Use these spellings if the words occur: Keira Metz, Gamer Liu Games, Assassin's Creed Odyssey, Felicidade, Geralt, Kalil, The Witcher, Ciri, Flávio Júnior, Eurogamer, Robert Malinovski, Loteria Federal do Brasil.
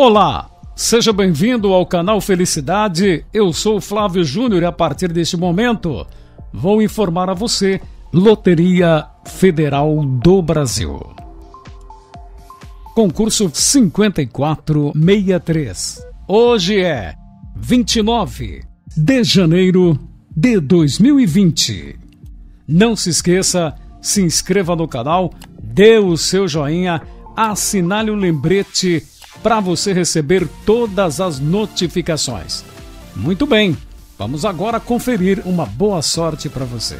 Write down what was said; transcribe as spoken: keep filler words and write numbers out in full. Olá, seja bem-vindo ao canal Felicidade, eu sou Flávio Júnior e a partir deste momento vou informar a você Loteria Federal do Brasil. Concurso cinquenta e quatro sessenta e três. Hoje é vinte e nove de janeiro de dois mil e vinte. Não se esqueça, se inscreva no canal, dê o seu joinha, assinale o lembrete para você receber todas as notificações. Muito bem, vamos agora conferir uma boa sorte para você.